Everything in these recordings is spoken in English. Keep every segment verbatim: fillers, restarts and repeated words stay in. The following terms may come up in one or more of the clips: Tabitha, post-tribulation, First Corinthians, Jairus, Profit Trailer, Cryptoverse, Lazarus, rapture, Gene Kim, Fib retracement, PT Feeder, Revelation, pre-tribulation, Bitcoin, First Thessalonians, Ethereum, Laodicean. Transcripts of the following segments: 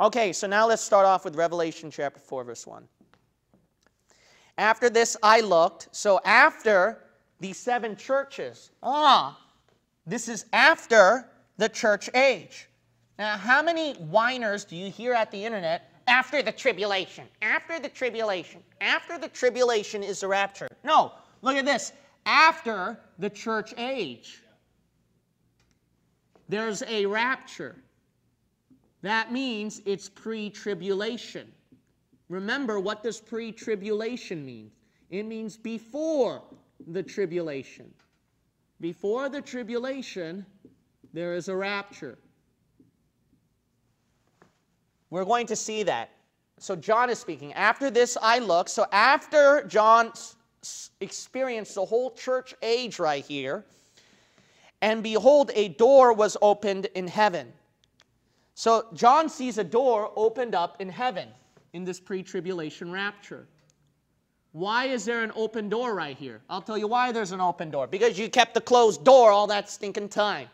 Okay, so now let's start off with Revelation chapter four, verse one. After this I looked, so after the seven churches. Ah, this is after the church age. Now, how many whiners do you hear at the internet after the tribulation? After the tribulation. After the tribulation is the rapture. No, look at this. After the church age, there's a rapture. That means it's pre-tribulation. Remember, what does pre-tribulation mean? It means before the tribulation. Before the tribulation, there is a rapture. We're going to see that. So John is speaking. After this I looked. So after John experienced the whole church age right here, and behold, a door was opened in heaven. So John sees a door opened up in heaven in this pre-tribulation rapture. Why is there an open door right here? I'll tell you why there's an open door. Because you kept the closed door all that stinking time.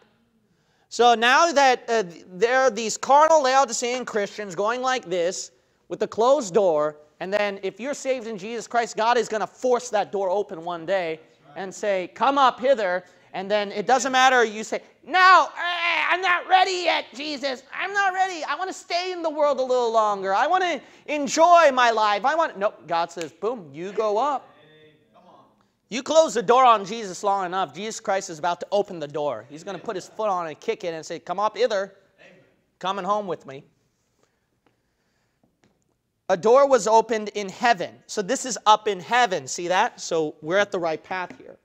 So now that uh, there are these carnal Laodicean Christians going like this with the closed door, and then if you're saved in Jesus Christ, God is going to force that door open one day and say, come up hither, and then it doesn't matter. You say, no, I'm not ready yet, Jesus. I'm not ready. I want to stay in the world a little longer. I want to enjoy my life. I want... Nope, God says, boom, you go up. You close the door on Jesus long enough, Jesus Christ is about to open the door. He's going to put his foot on it and kick it and say, come up hither. Amen. Coming home with me. A door was opened in heaven. So this is up in heaven. See that? So we're at the right path here.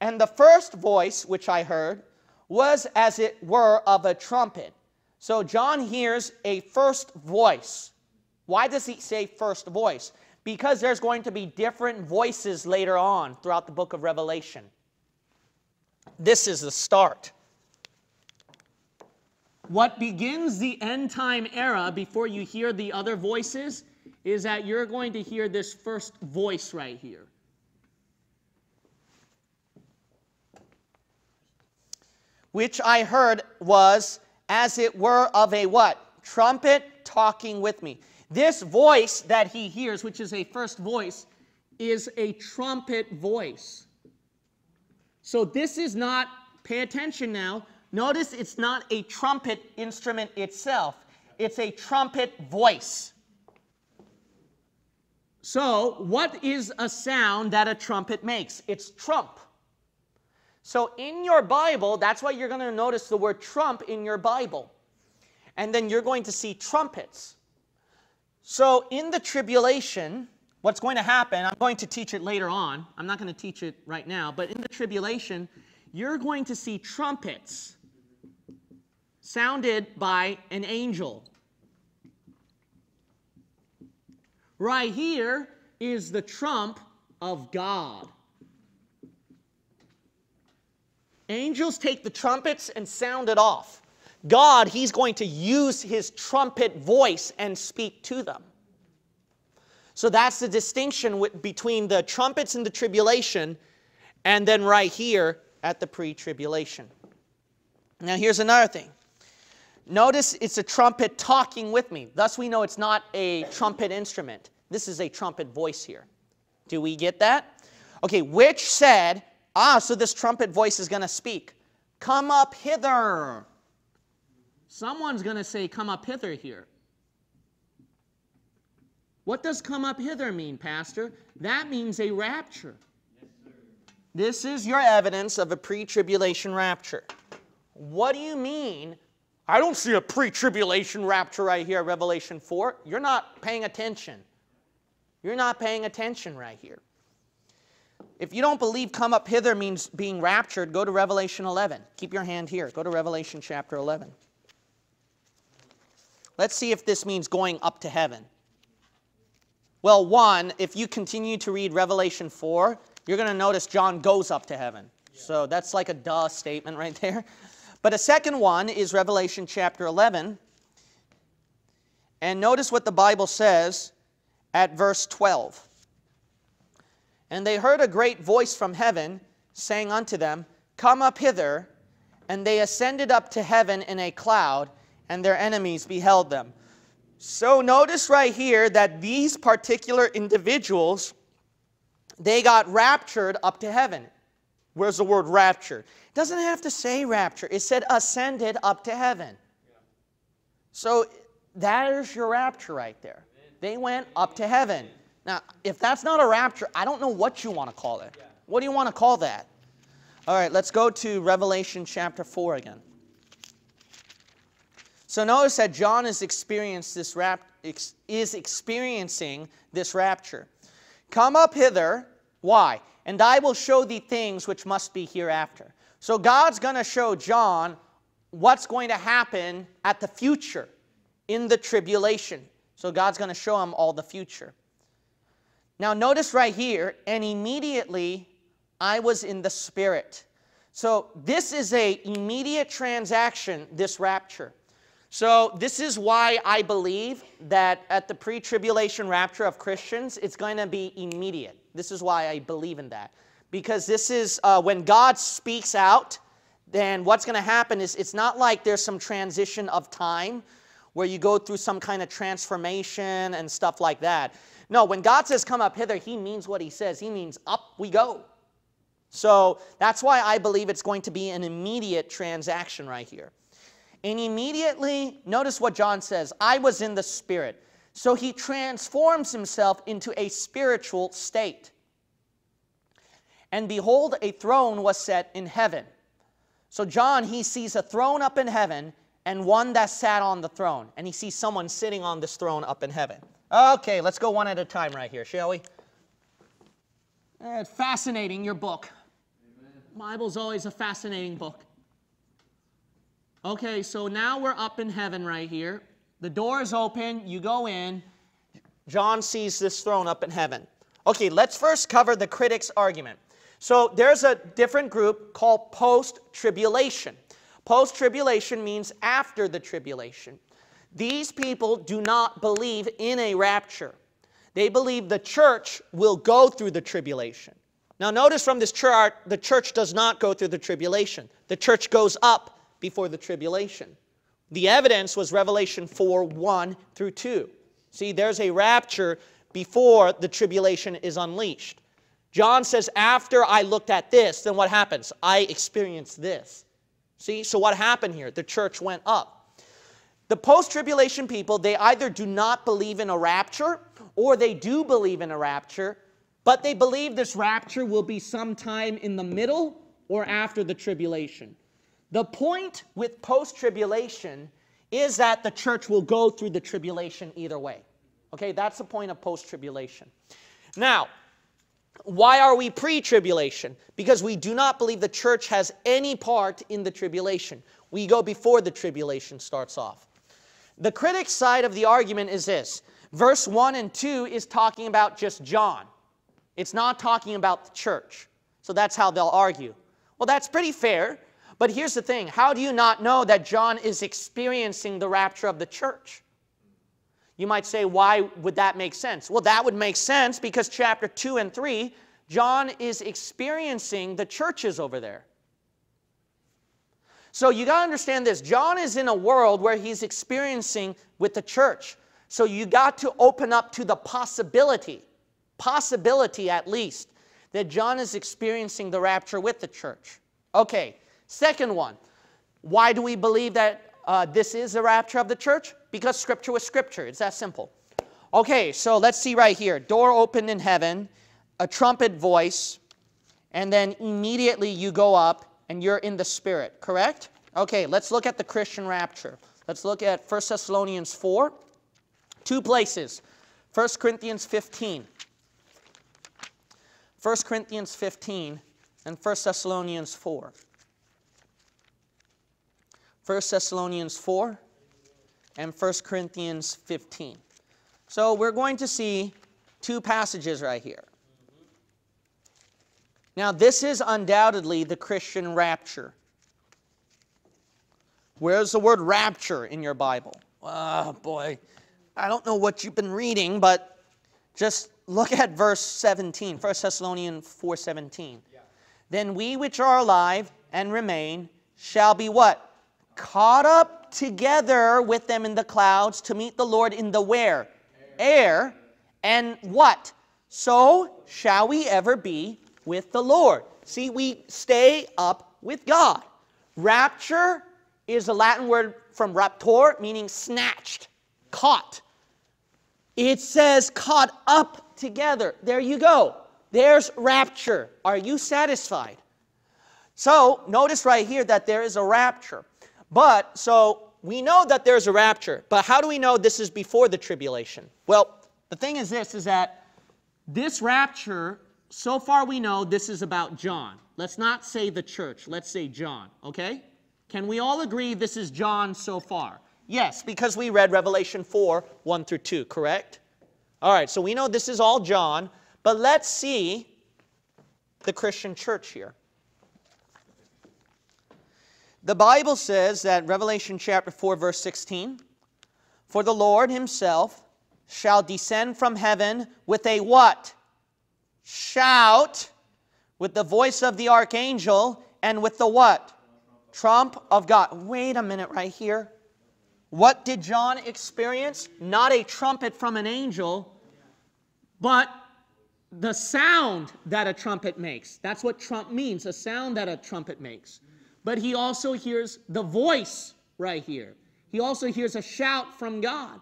And the first voice which I heard was as it were of a trumpet. So John hears a first voice. Why does he say first voice? Because there's going to be different voices later on throughout the book of Revelation. This is the start. What begins the end time era before you hear the other voices is that you're going to hear this first voice right here. Which I heard was as it were of a what? Trumpet talking with me. This voice that he hears, which is a first voice, is a trumpet voice. So this is not, pay attention now, notice it's not a trumpet instrument itself. It's a trumpet voice. So what is a sound that a trumpet makes? It's trump. So in your Bible, that's why you're going to notice the word trump in your Bible. And then you're going to see trumpets. So in the tribulation, what's going to happen, I'm going to teach it later on. I'm not going to teach it right now. But in the tribulation, you're going to see trumpets sounded by an angel. Right here is the trump of God. Angels take the trumpets and sound it off. God, he's going to use his trumpet voice and speak to them. So that's the distinction between the trumpets in the tribulation and then right here at the pre-tribulation. Now here's another thing. Notice it's a trumpet talking with me. Thus we know it's not a trumpet instrument. This is a trumpet voice here. Do we get that? Okay, which said, ah, so this trumpet voice is going to speak. Come up hither. Someone's going to say, come up hither here. What does come up hither mean, Pastor? That means a rapture. Yes, sir. This is your evidence of a pre-tribulation rapture. What do you mean? I don't see a pre-tribulation rapture right here at Revelation four. You're not paying attention. You're not paying attention right here. If you don't believe come up hither means being raptured, go to Revelation eleven. Keep your hand here. Go to Revelation chapter eleven. Let's see if this means going up to heaven. Well, one, if you continue to read Revelation four, you're going to notice John goes up to heaven. Yeah. So that's like a duh statement right there. But a second one is Revelation chapter eleven. And notice what the Bible says at verse twelve. And they heard a great voice from heaven saying unto them, come up hither. And they ascended up to heaven in a cloud, and their enemies beheld them. So notice right here that these particular individuals, they got raptured up to heaven. Where's the word rapture? It doesn't have to say rapture. It said ascended up to heaven. Yeah. So there's your rapture right there. Amen. They went up to heaven. Now, if that's not a rapture, I don't know what you want to call it. Yeah. What do you want to call that? All right, let's go to Revelation chapter four again. So notice that John is, experienced this rap, ex, is experiencing this rapture. Come up hither, why? And I will show thee things which must be hereafter. So God's going to show John what's going to happen at the future in the tribulation. So God's going to show him all the future. Now notice right here, and immediately I was in the Spirit. So this is an immediate transaction, this rapture. So this is why I believe that at the pre-tribulation rapture of Christians, it's going to be immediate. This is why I believe in that. Because this is uh, when God speaks out, then what's going to happen is it's not like there's some transition of time where you go through some kind of transformation and stuff like that. No, when God says come up hither, he means what he says. He means up we go. So that's why I believe it's going to be an immediate transaction right here. And immediately, notice what John says, I was in the Spirit. So he transforms himself into a spiritual state. And behold, a throne was set in heaven. So John, he sees a throne up in heaven and one that sat on the throne. And he sees someone sitting on this throne up in heaven. Okay, let's go one at a time right here, shall we? It's fascinating, your book. Amen. Bible's always a fascinating book. Okay, so now we're up in heaven right here. The door is open. You go in. John sees this throne up in heaven. Okay, let's first cover the critics' argument. So there's a different group called post-tribulation. Post-tribulation means after the tribulation. These people do not believe in a rapture. They believe the church will go through the tribulation. Now notice from this chart, the church does not go through the tribulation. The church goes up before the tribulation. The evidence was Revelation four, one through two. See, there's a rapture before the tribulation is unleashed. John says, after I looked at this, then what happens? I experienced this. See, so what happened here? The church went up. The post-tribulation people, they either do not believe in a rapture, or they do believe in a rapture, but they believe this rapture will be sometime in the middle or after the tribulation. The point with post-tribulation is that the church will go through the tribulation either way. Okay, that's the point of post-tribulation. Now, why are we pre-tribulation? Because we do not believe the church has any part in the tribulation. We go before the tribulation starts off. The critic's side of the argument is this. Verse one and two is talking about just John. It's not talking about the church. So that's how they'll argue. Well, that's pretty fair. But here's the thing. How do you not know that John is experiencing the rapture of the church? You might say, why would that make sense? Well, that would make sense because chapter two and three, John is experiencing the churches over there. So you got to understand this. John is in a world where he's experiencing with the church. So you got to open up to the possibility, possibility at least, that John is experiencing the rapture with the church. Okay. Second one, why do we believe that uh, this is the rapture of the church? Because Scripture was Scripture. It's that simple. Okay, so let's see right here. Door opened in heaven, a trumpet voice, and then immediately you go up and you're in the Spirit, correct? Okay, let's look at the Christian rapture. Let's look at First Thessalonians four. Two places. First Corinthians fifteen. First Corinthians fifteen and First Thessalonians four. First Thessalonians four and First Corinthians fifteen. So we're going to see two passages right here. Now this is undoubtedly the Christian rapture. Where's the word rapture in your Bible? Oh boy, I don't know what you've been reading, but just look at verse seventeen, First Thessalonians four seventeen. Yeah. Then we which are alive and remain shall be what? caught up together with them in the clouds to meet the Lord in the where? Air. Air. And what? So shall we ever be with the Lord. See, we stay up with God. Rapture is a Latin word from raptor, meaning snatched, caught. It says caught up together. There you go. There's rapture. Are you satisfied? So notice right here that there is a rapture. But so we know that there's a rapture. But how do we know this is before the tribulation? Well, the thing is this, is that this rapture, so far we know this is about John. Let's not say the church. Let's say John, okay? Can we all agree this is John so far? Yes, because we read Revelation four, one through two, correct? All right, so we know this is all John, but let's see the Christian church here. The Bible says that Revelation chapter four, verse sixteen, for the Lord himself shall descend from heaven with a what? Shout, with the voice of the archangel, and with the what? Trump of God. Wait a minute right here. What did John experience? Not a trumpet from an angel, but the sound that a trumpet makes. That's what trump means, a sound that a trumpet makes. But he also hears the voice right here. He also hears a shout from God.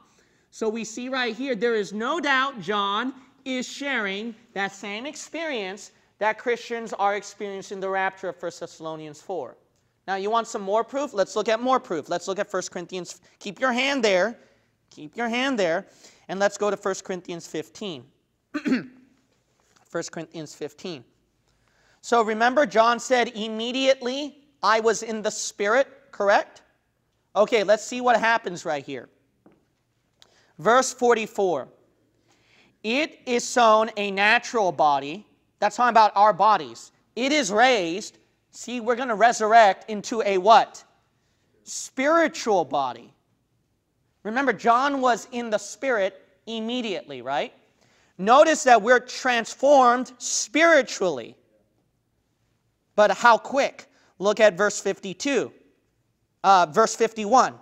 So we see right here, there is no doubt John is sharing that same experience that Christians are experiencing the rapture of First Thessalonians four. Now, you want some more proof? Let's look at more proof. Let's look at First Corinthians. Keep your hand there. Keep your hand there. And let's go to First Corinthians fifteen. First Corinthians fifteen. So remember, John said, immediately I was in the Spirit, correct? Okay, let's see what happens right here. Verse forty-four. It is sown a natural body. That's talking about our bodies. It is raised. See, we're going to resurrect into a what? Spiritual body. Remember, John was in the Spirit immediately, right? Notice that we're transformed spiritually. But how quick? Look at verse fifty-two, uh, verse fifty-one.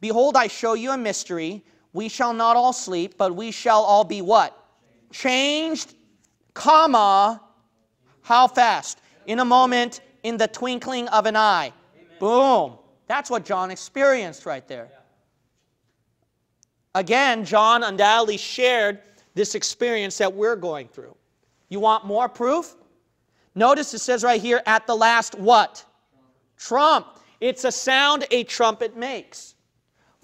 Behold, I show you a mystery. We shall not all sleep, but we shall all be what? Changed, comma, how fast? In a moment, in the twinkling of an eye. Amen. Boom. That's what John experienced right there. Again, John undoubtedly shared this experience that we're going through. You want more proof? Notice it says right here, at the last what? Trump. It's a sound a trumpet makes.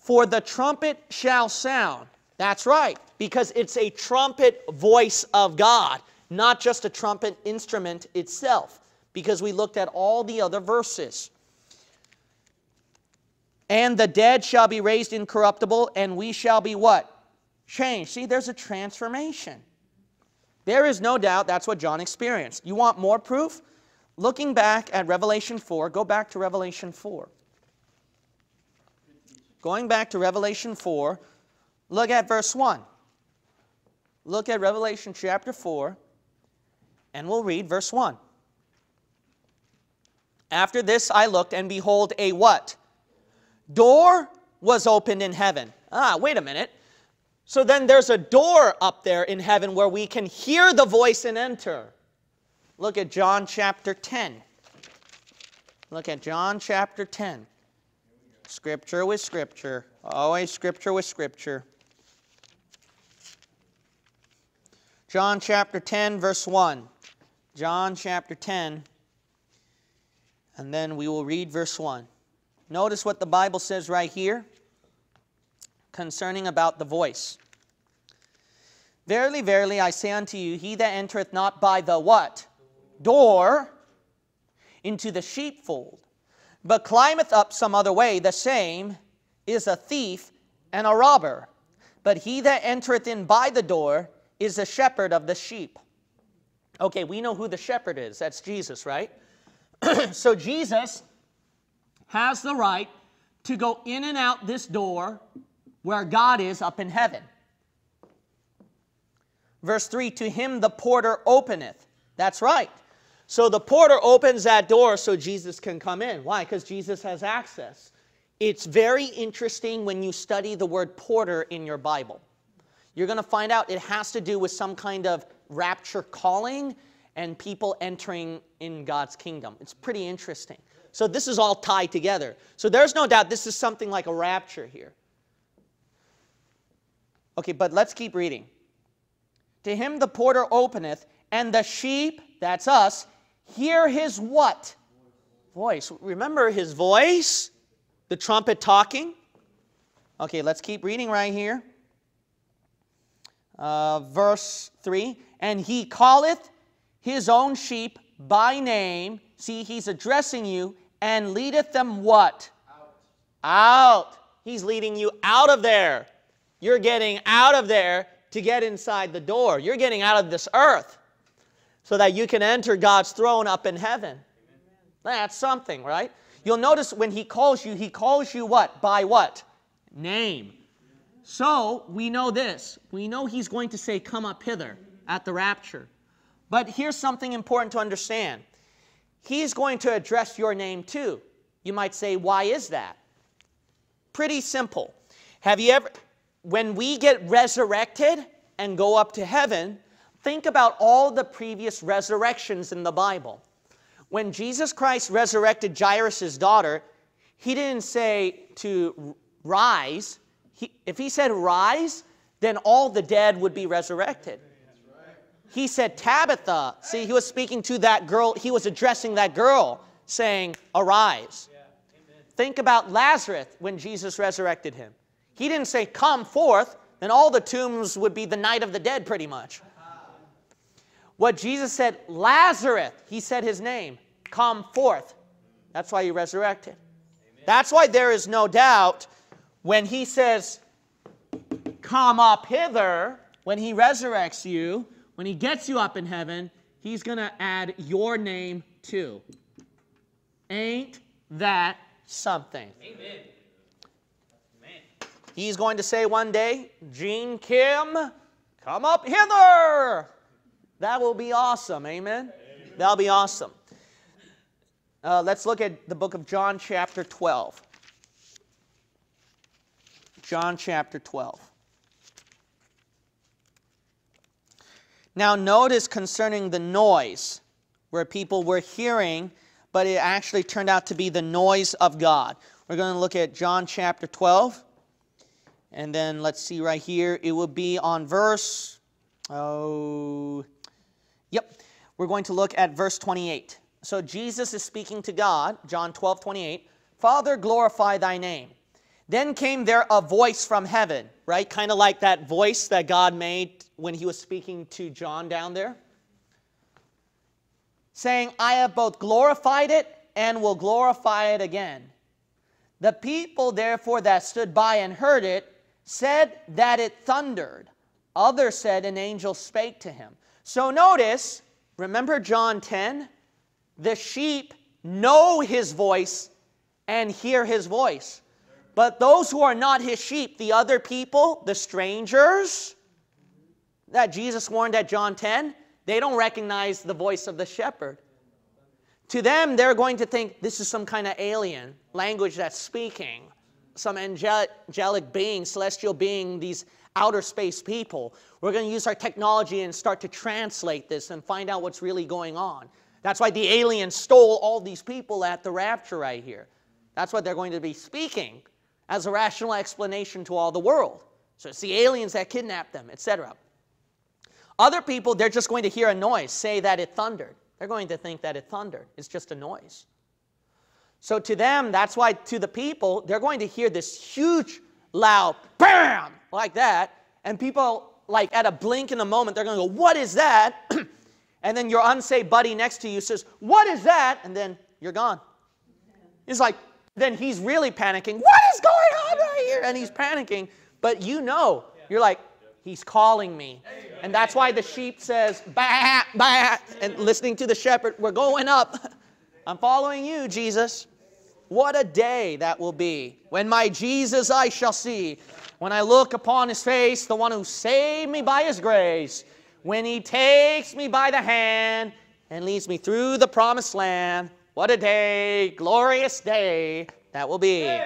For the trumpet shall sound. That's right, because it's a trumpet voice of God, not just a trumpet instrument itself. Because we looked at all the other verses. And the dead shall be raised incorruptible, and we shall be what? Changed. See, there's a transformation. There is no doubt that's what John experienced. You want more proof? Looking back at Revelation four, go back to Revelation four. Going back to Revelation four, look at verse one. Look at Revelation chapter four, and we'll read verse one. After this I looked, and behold, a what? Door was opened in heaven. Ah, wait a minute. So then there's a door up there in heaven where we can hear the voice and enter. Look at John chapter ten. Look at John chapter ten. Scripture with scripture. Always scripture with scripture. John chapter ten, verse one. John chapter ten. And then we will read verse one. Notice what the Bible says right here concerning about the voice. Verily, verily, I say unto you, he that entereth not by the what? Door into the sheepfold, but climbeth up some other way, the same is a thief and a robber. But he that entereth in by the door is the shepherd of the sheep. Okay, we know who the shepherd is. That's Jesus, right? So Jesus has the right to go in and out this door where God is up in heaven. Verse three, to him the porter openeth. That's right. So the porter opens that door so Jesus can come in. Why? Because Jesus has access. It's very interesting when you study the word porter in your Bible. You're going to find out it has to do with some kind of rapture calling and people entering in God's kingdom. It's pretty interesting. So this is all tied together. So there's no doubt this is something like a rapture here. Okay, but let's keep reading. To him the porter openeth, and the sheep, that's us, hear his what? Voice. Remember his voice? The trumpet talking? Okay, let's keep reading right here. Uh, verse three, and he calleth his own sheep by name. See, he's addressing you, and leadeth them what? Out. Out. He's leading you out of there. You're getting out of there to get inside the door. You're getting out of this earth so that you can enter God's throne up in heaven. Amen. That's something, right? You'll notice when he calls you, he calls you what? By what? Name. So we know this. We know he's going to say, come up hither at the rapture. But here's something important to understand. He's going to address your name too. You might say, why is that? Pretty simple. Have you ever... When we get resurrected and go up to heaven, think about all the previous resurrections in the Bible. When Jesus Christ resurrected Jairus' daughter, he didn't say to rise. He, if he said rise, then all the dead would be resurrected. He said Tabitha. See, he was speaking to that girl. He was addressing that girl, saying, arise. Yeah. Think about Lazarus when Jesus resurrected him. He didn't say, come forth, then all the tombs would be the night of the dead pretty much. What Jesus said, Lazarus, he said his name, come forth. That's why he resurrected. Amen. That's why there is no doubt when he says, come up hither, when he resurrects you, when he gets you up in heaven, he's going to add your name too. Ain't that something? Amen. He's going to say one day, Gene Kim, come up hither. That will be awesome. Amen? Amen. That'll be awesome. Uh, let's look at the book of John chapter twelve. John chapter twelve. Now notice concerning the noise, where people were hearing, but it actually turned out to be the noise of God. We're going to look at John chapter twelve. And then let's see right here. It will be on verse, oh, yep. We're going to look at verse twenty-eight. So Jesus is speaking to God, John twelve, twenty-eight. Father, glorify thy name. Then came there a voice from heaven, right? Kind of like that voice that God made when he was speaking to John down there. Saying, I have both glorified it and will glorify it again. The people therefore that stood by and heard it, said that it thundered. Others said an angel spake to him. So notice, remember John ten? The sheep know his voice and hear his voice. But those who are not his sheep, the other people, the strangers that Jesus warned at John ten, they don't recognize the voice of the shepherd. To them, they're going to think this is some kind of alien language that's speaking. Some angelic being, celestial being, these outer space people. We're going to use our technology and start to translate this and find out what's really going on. That's why the aliens stole all these people at the rapture right here. That's what they're going to be speaking as a rational explanation to all the world. So it's the aliens that kidnapped them, et cetera. Other people, they're just going to hear a noise, say that it thundered. They're going to think that it thundered. It's just a noise. So to them, that's why to the people, they're going to hear this huge, loud, bam, like that. And people, like at a blink in a moment, they're going to go, what is that? And then your unsaved buddy next to you says, what is that? And then you're gone. It's like, then he's really panicking. What is going on right here? And he's panicking. But you know, you're like, he's calling me. And that's why the sheep says, bah, bah, and listening to the shepherd, we're going up. I'm following you, Jesus. What a day that will be, when my Jesus I shall see, when I look upon his face, the one who saved me by his grace, when he takes me by the hand and leads me through the promised land. What a day, glorious day that will be.